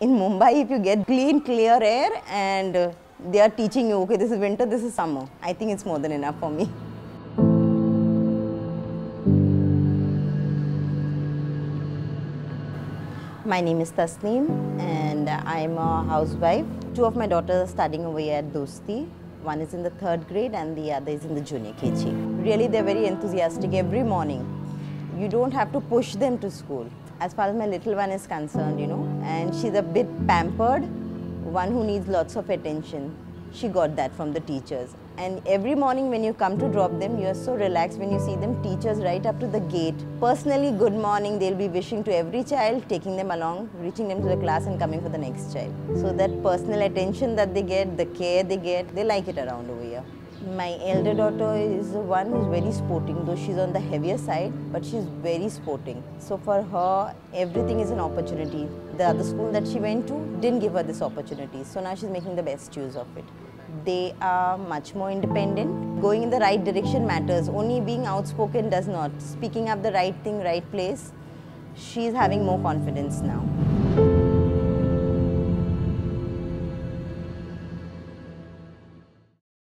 In Mumbai, if you get clean, clear air and they are teaching you, okay, this is winter, this is summer. I think it's more than enough for me. My name is Tasneem and I'm a housewife. Two of my daughters are studying over here at Dosti. One is in the 3rd grade and the other is in the junior KG. Really, they're very enthusiastic every morning. You don't have to push them to school. As far as my little one is concerned, you know, and she's a bit pampered, one who needs lots of attention. She got that from the teachers. And every morning when you come to drop them, you're so relaxed when you see them, teachers right up to the gate. Personally, good morning, they'll be wishing to every child, taking them along, reaching them to the class and coming for the next child. So that personal attention that they get, the care they get, they like it around over here. My elder daughter is the one who's very sporting, though she's on the heavier side, but she's very sporting. So for her, everything is an opportunity. The other school that she went to didn't give her this opportunity, so now she's making the best use of it. They are much more independent. Going in the right direction matters. Only being outspoken does not. Speaking up the right thing, right place, she's having more confidence now.